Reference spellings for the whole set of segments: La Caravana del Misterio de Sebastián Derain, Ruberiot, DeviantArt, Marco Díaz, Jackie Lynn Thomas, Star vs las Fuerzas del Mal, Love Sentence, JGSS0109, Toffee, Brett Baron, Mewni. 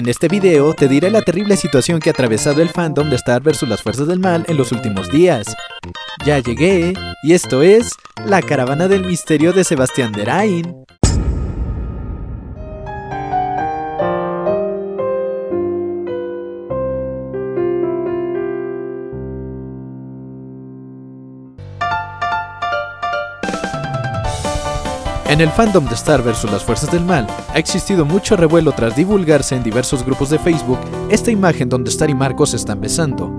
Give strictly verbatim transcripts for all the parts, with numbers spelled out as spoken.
En este video te diré la terrible situación que ha atravesado el fandom de Star versus las Fuerzas del Mal en los últimos días. Ya llegué, y esto es La Caravana del Misterio de Sebastián Derain. En el fandom de Star versus las Fuerzas del Mal ha existido mucho revuelo tras divulgarse en diversos grupos de Facebook esta imagen donde Star y Marco se están besando.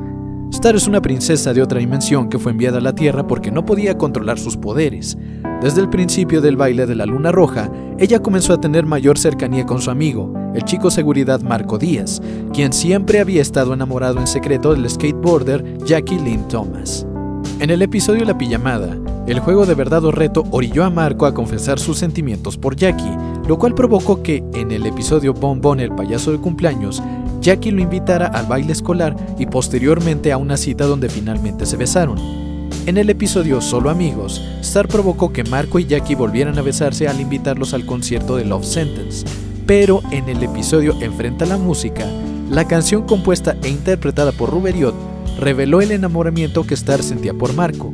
Star es una princesa de otra dimensión que fue enviada a la Tierra porque no podía controlar sus poderes. Desde el principio del baile de la Luna Roja, ella comenzó a tener mayor cercanía con su amigo, el chico seguridad Marco Díaz, quien siempre había estado enamorado en secreto del skateboarder Jackie Lynn Thomas. En el episodio La Pijamada, el juego de verdad o reto orilló a Marco a confesar sus sentimientos por Jackie, lo cual provocó que, en el episodio Bon Bon el payaso de cumpleaños, Jackie lo invitara al baile escolar y posteriormente a una cita donde finalmente se besaron. En el episodio Solo Amigos, Star provocó que Marco y Jackie volvieran a besarse al invitarlos al concierto de Love Sentence, pero en el episodio Enfrenta la Música, la canción compuesta e interpretada por Ruberiot reveló el enamoramiento que Star sentía por Marco,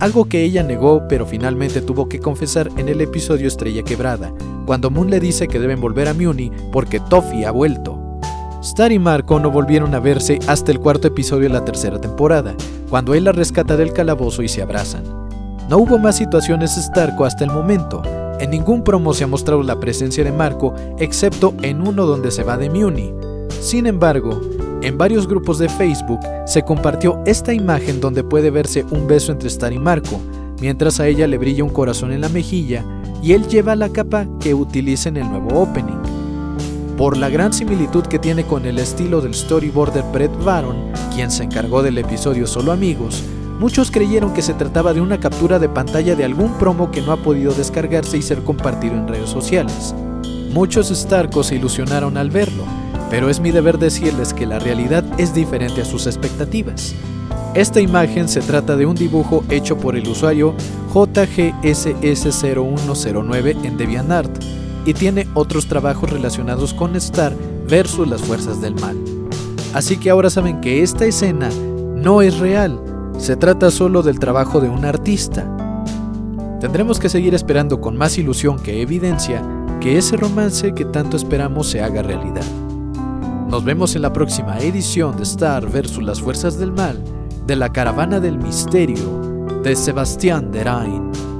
algo que ella negó pero finalmente tuvo que confesar en el episodio Estrella Quebrada, cuando Moon le dice que deben volver a Mewni porque Toffee ha vuelto. Star y Marco no volvieron a verse hasta el cuarto episodio de la tercera temporada, cuando él la rescata del calabozo y se abrazan. No hubo más situaciones Starco hasta el momento. En ningún promo se ha mostrado la presencia de Marco, excepto en uno donde se va de Mewni. Sin embargo, en varios grupos de Facebook se compartió esta imagen donde puede verse un beso entre Star y Marco, mientras a ella le brilla un corazón en la mejilla y él lleva la capa que utiliza en el nuevo opening. Por la gran similitud que tiene con el estilo del storyboarder Brett Baron, quien se encargó del episodio Solo Amigos, muchos creyeron que se trataba de una captura de pantalla de algún promo que no ha podido descargarse y ser compartido en redes sociales. Muchos Starcos se ilusionaron al verlo, pero es mi deber decirles que la realidad es diferente a sus expectativas. Esta imagen se trata de un dibujo hecho por el usuario J G S S cero uno cero nueve en DeviantArt y tiene otros trabajos relacionados con Star versus las Fuerzas del Mal. Así que ahora saben que esta escena no es real, se trata solo del trabajo de un artista. Tendremos que seguir esperando con más ilusión que evidencia que ese romance que tanto esperamos se haga realidad. Nos vemos en la próxima edición de Star versus las Fuerzas del Mal, de la Caravana del Misterio, de Sebastián Derain.